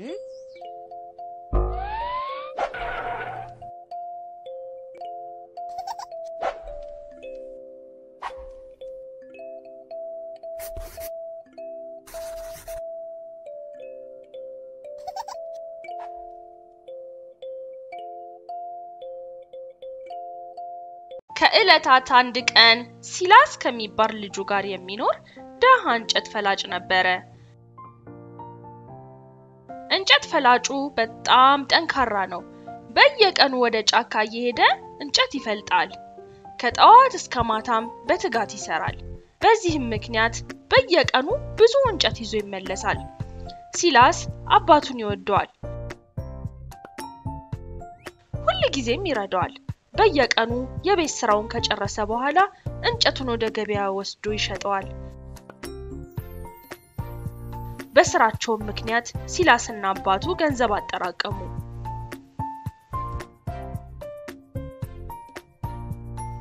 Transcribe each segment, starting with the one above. كألتات عندك أن سيلاس كمي بار لجوغار يمينور ده هنجد فلاج نبره انجد فلاجو بتام تنكرانو بيك أن ودج أكا يهده انجد يفلتال كتاوات اسكاماتام بتغاتي سرال بزيهم مكنيات بيك أنو بزو انجد يزو يملسال سيلاس أباتون يودوال كل جزي ميرادوال بيك أنو يبي السراون كجرسة بوهلا انجتونو دقبيا وسدو يشدوال بسراتشو مكنيات سيلاس الناباتو غنزبات تراقمو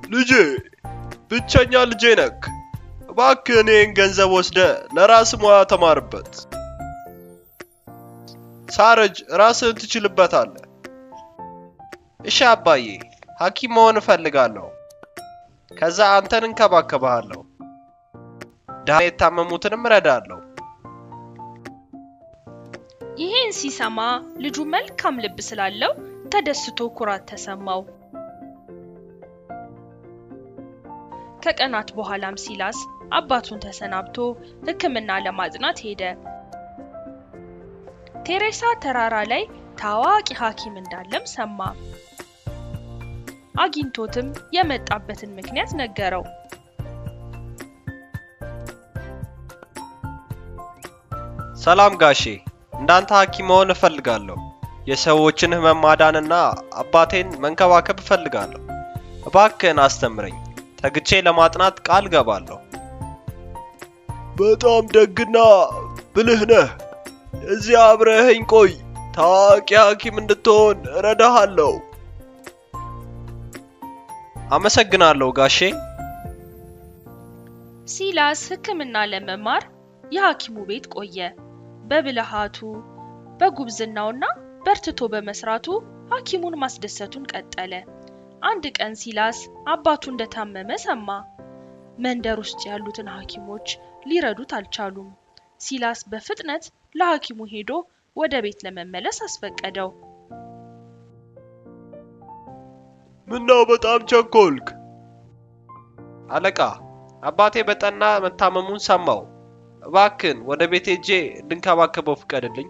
لجي بيتشانيا لجينك باكنين غنزب وسده لراس موا تماربت سارج راسن تشلبتال ايش عبايي ሐኪሞን ፈልጋለሁ ከዛ አንተን እንከባከባለሁ ዳሬ ታመሙትንም ረዳለሁ ይሄን ሲሰማ ልጁ መልካም ልብ ስላለው ተደስቶ ኩራት ተሰማው ከቀናት በኋላም ሲላስ አባቱን ተሰናብቶ ህክምና ለማጥናት ሄደ ቴሬሳ ተራራ ላይ ታዋቂ ሐኪም እንዳለም ሰማ አግኝቶትም የመጣበትን ምክንያት ነገረው ሰላም ጋሺ እንዳንተ ሐኪም መሆን እፈልጋለሁ የሰዎችን ህመም ማዳንና አባቴን መንከባከብ እፈልጋለሁ እባክህን አስተምረኝ ተግቼ ለማጥናት ቃል ገባለሁ በጣም ደግና ብልህ ነህ እዚህ አብረህኝ ቆይ ታዋቂ ሐኪም እንድትሆን እረዳሃለሁ አመሰግናለሁ ጋሼ ሲላስ ህክምና ለመማር የሐኪሙ ቤት ቆየ በብልሃቱ በጉብዝናውና በርትቶ በመስራቱ ሐኪሙን ማስደሰቱን ቀጠለ አንድ ቀን ሲላስ አባቱ እንደታመመ ሰማ መንደር ውስጥ ያሉትን ሐኪሞች ሊረዱት አልቻሉም ሲላስ በፍጥነት ለሐኪሙ ሄዶ ወደ ቤት ለመመለስ አስፈቀደው ምነው በጣም ቸኮልክ አለቃ አባቴ በጠና መታመሙን ሰማው እባክን ወደ ቤቴ ሄጄ እንድንከባከበው ፍቀድልኝ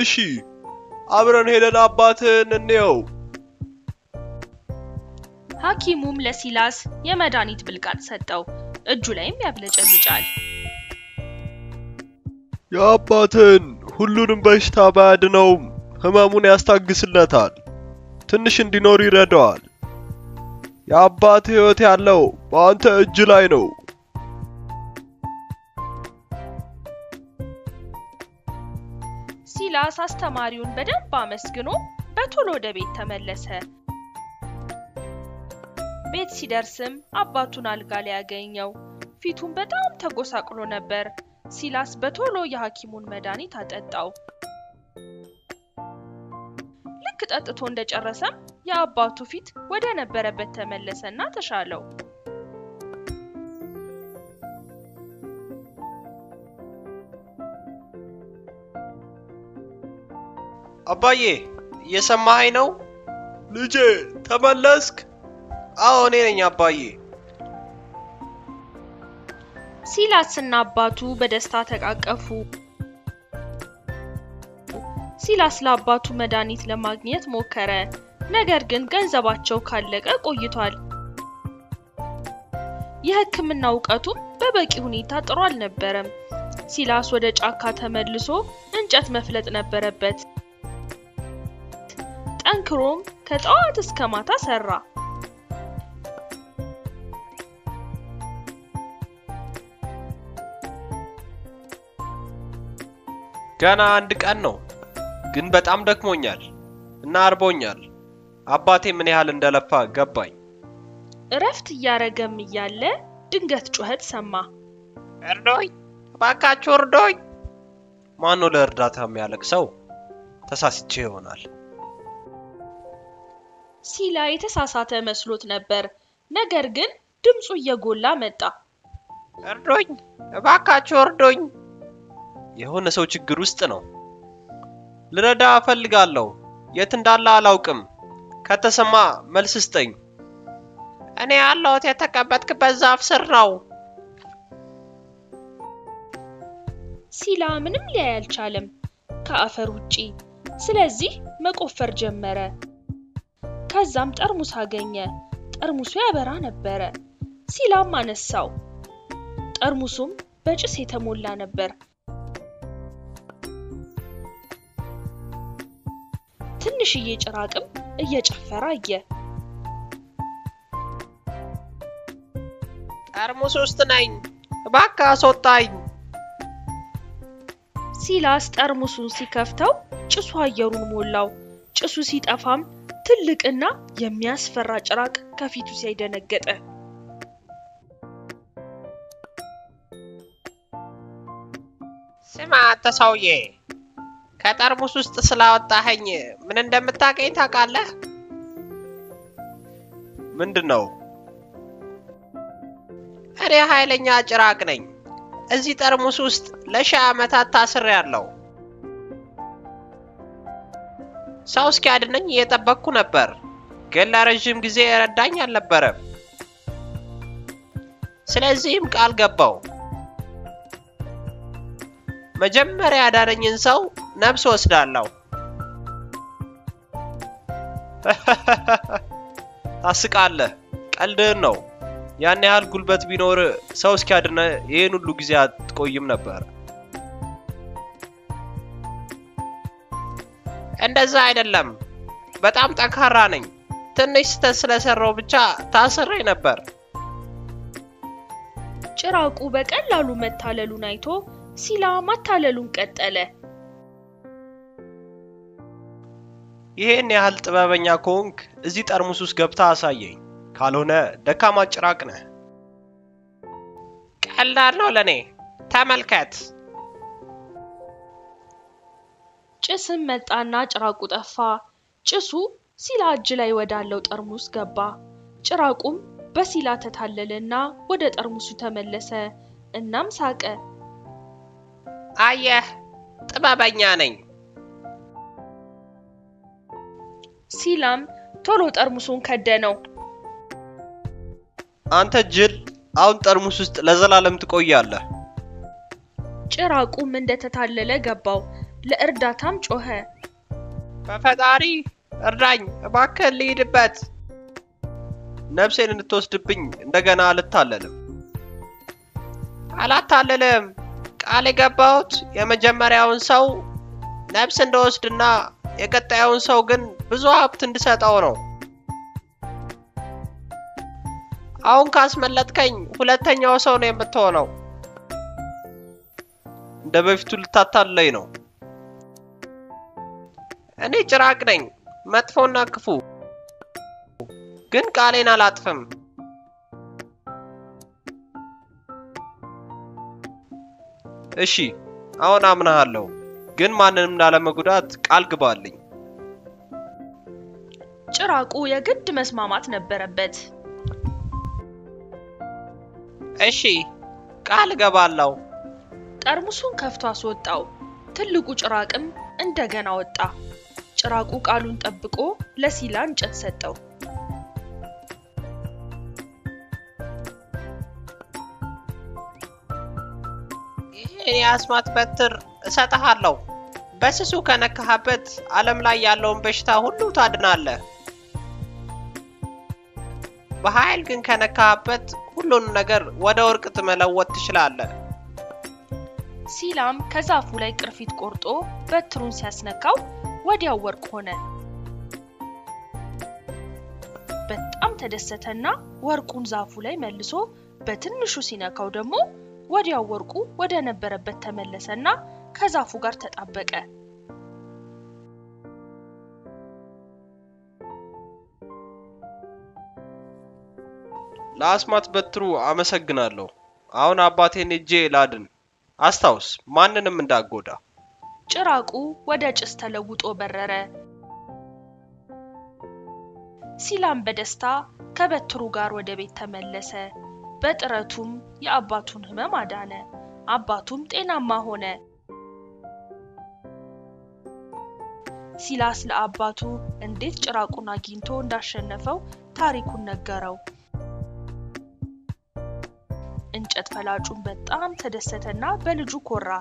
እሺ አብረን ሄደን አባቴን እንየው ሐኪሙም ለሲላስ የመድኃኒት ብልቃጥ ሰጠው እጁ ላይም ያብለጨልጫል ያባቴን ሁሉንም በሽታ ባድነውም ህመሙን ያስታግስለታል ትንሽ እንዲኖር ይረዳዋል ያባት ህይወት ያለው በአንተ እጅ ላይ ነው ሲላስ አስተማሪውን በደንብ አመስግኖ በቶሎ ወደ ቤት ተመለሰ ቤት ሲደርስም አባቱን አልጋ ላይ ያገኘው ፊቱን በጣም ተጎሳቅሎ ነበር ሲላስ በቶሎ የሐኪሙን መድኃኒት አጠጣው ተጠጥቶ እንደጨረሰም ያባቱ ፊት ወደ ነበረበት ተመለሰና ተሻለው አባዬ የሰማኸኝ ነው ልጄ ተመለስክ አዎ እኔ ነኝ አባዬ ሲላስና አባቱ በደስታ ተቃቀፉ ሲላስ ለአባቱ መድኃኒት ለማግኘት ሞከረ ነገር ግን ገንዘባቸው ካለቀ ቆይቷል የህክምና ዕውቀቱም በበቂ ሁኔታ ጥሩ አልነበረም ሲላስ ወደ ጫካ ተመልሶ እንጨት መፍለጥ ነበረበት ጠንክሮም ከጠዋት እስከ ማታ ሰራ ገና አንድ ቀን ነው ግን በጣም ደክሞኛል እና አርቦኛል አባቴ ምን ያህል እንደለፋ ገባኝ እረፍት ያረገም ይያለ ድንገት ጩኸት ሰማ እርዶይ ባካቹ እርዶይ ማን ነው ለርዳታ የሚያለቅሰው? ተሳስቼ ይሆናል ሲላ የተሳሳተ መስሎት ነበር። ነገር ግን ድምጹ እየጎላ መጣ። እርዶኝ እባካችሁ እርዶኝ! የሆነ ሰው ችግር ውስጥ ነው። ልረዳ ፈልጋለሁ። የት እንዳለ አላውቅም። ከተሰማ መልስ ስጠኝ። እኔ ያለሁት የተቀበጥክበት ዛፍ ስር ነው። ሲላ ምንም ሊያይ አልቻለም ከአፈር ውጪ። ስለዚህ መቆፈር ጀመረ። ከዛም ጠርሙስ አገኘ። ጠርሙሱ ያበራ ነበር። ሲላም አነሳው። ጠርሙሱም በጭስ የተሞላ ነበር። ትንሽዬ ጭራቅም እየጨፈረ አየ። ጠርሙስ ውስጥ ነኝ እባክህ አስወጣኝ! ሲላስ ጠርሙሱን ሲከፍተው ጭሱ አየሩን ሞላው። ጭሱ ሲጠፋም ትልቅና የሚያስፈራ ጭራቅ ከፊቱ ሲያደነገጠ ስማ ተሳውዬ ከጠርሙስ ውስጥ ስላወጣኸኝ ምን እንደምታቀኝ ታውቃለህ? ምንድነው? አሬ ኃይለኛ ጭራቅ ነኝ። እዚህ ጠርሙስ ውስጥ ለሺህ ዓመታት ታስሬያለሁ። ሰው እስኪያድነኝ እየጠበቅኩ ነበር። ግን ለረጅም ጊዜ ረዳኝ አልነበረም። ስለዚህም ቃል ገባው መጀመሪያ ያዳነኝን ሰው ነፍስ ወስዳለሁ። ታስቃለህ። ቀልድህን ነው። ያን ያህል ጉልበት ቢኖር ሰው እስኪያድነ ይሄን ሁሉ ጊዜ አትቆይም ነበር። እንደዛ አይደለም። በጣም ጠንካራ ነኝ። ትንሽ ስለሰራው ብቻ ታስሬ ነበር። ጭራቁ በቀላሉ መታለሉን አይቶ ሲላ ማታለሉን ቀጠለ። ይሄን ያህል ጥበበኛ ኮንክ እዚህ ጠርሙስ ውስጥ ገብታ አሳየኝ። ካልሆነ ደካማ ጭራቅ ነህ። ቀላል ነው ለኔ ተመልከት። ጭስም መጣና ጭራቁ ጠፋ። ጭሱ ሲላ እጅ ላይ ወዳለው ጠርሙስ ገባ። ጭራቁም በሲላ ተታለለና ወደ ጠርሙሱ ተመለሰ። እናም ሳቀ። አየህ ጥበበኛ ነኝ። ሲላም ቶሎ ጠርሙሱን ከደነው። አንተ ጅል አሁን ጠርሙስ ውስጥ ለዘላለም ትቆያለህ። ጭራቁም እንደተታለለ ገባው። ለእርዳታም ጮኸ። በፈጣሪ እርዳኝ እባክህ ልሂድበት። ነፍሴን እንድትወስድብኝ እንደገና አልታለልም። አላታለልም። ቃል የገባሁት የመጀመሪያውን ሰው ነፍስ እንደወስድና የቀጣዩን ሰው ግን ብዙ ሀብት እንድሰጣው ነው። አሁን ካስመለጥከኝ ሁለተኛው ሰው ነው የምትሆነው። እንደበፊቱ ልታታለይ ነው። እኔ ጭራቅ ነኝ መጥፎና ክፉ። ግን ቃሌን አላጥፍም። እሺ አሁን አምናለሁ። ግን ማንንም ላለመጉዳት ቃል ግባልኝ። ጭራቁ የግድ መስማማት ነበረበት። እሺ ቃል ገባለሁ። ጠርሙሱን ከፍቶ አስወጣው። ትልቁ ጭራቅም እንደገና ወጣ። ጭራቁ ቃሉን ጠብቆ ለሲላ እንጨት ሰጠው። ይሄ አስማት በትር እሰጣሃለሁ። በስሱ ከነካህበት ዓለም ላይ ያለውን በሽታ ሁሉ ታድናለህ። በኃይል ግን ከነካህበት ሁሉን ነገር ወደ ወርቅ መለወጥ ትችላለህ። ሲላም ከዛፉ ላይ ቅርፊት ቆርጦ በትሩን ሲያስነካው ወዲያው ወርቅ ሆነ። በጣም ተደሰተና ወርቁን ዛፉ ላይ መልሶ በትንሹ ሲነካው ደግሞ ወዲያው ወርቁ ወደ ነበረበት ተመለሰና ከዛፉ ጋር ተጣበቀ። ለአስማት በትሩ አመሰግናለሁ። አሁን አባቴን እጄ ላድን። አስታውስ ማንንም እንዳጎዳ። چراقو ودج استلوت أبرره. سلام بدستا كبت روجار ودبيت تملسه. بدرتم يا أباتون هما مدانه. أباتون تينا ما هونه. سلاس لأباتو انديت چراقو ناجينتون داشن نفو تاريكو نجارو. انج اتفلاجون بتام تدستنا بلجو كورا.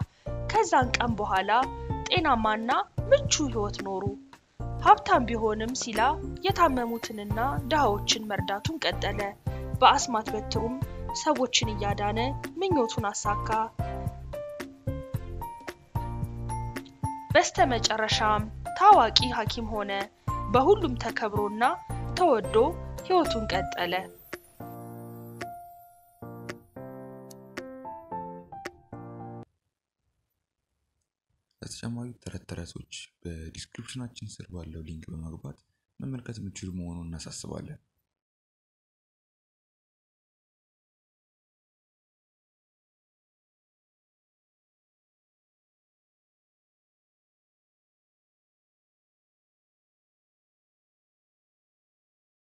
كزانك أم بحالا تينا مانا متشو هوت نورو. هابتان بيهونم سلا يتعمموتننا دهوتشن مرداتون قدله. بأسمات بتروم سووتشن يادانه من يوتونا ساكا. بستمج الرشام تاواكي حاكم هونه. بهولم تكبرونا تودو هوتون قدله. شمايو ترترسوش بالديسكريبشناتشين سر بالله لينك بمعلومات نملكات متشرمون والناس السوالف.